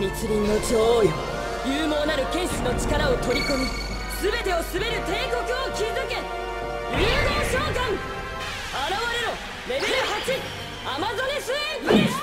密林の女王よ、勇猛なる剣士の力を取り込み、全てを統べる帝国を築け。融合召喚、現れろ。レベル8、アマゾネス・エンプレス。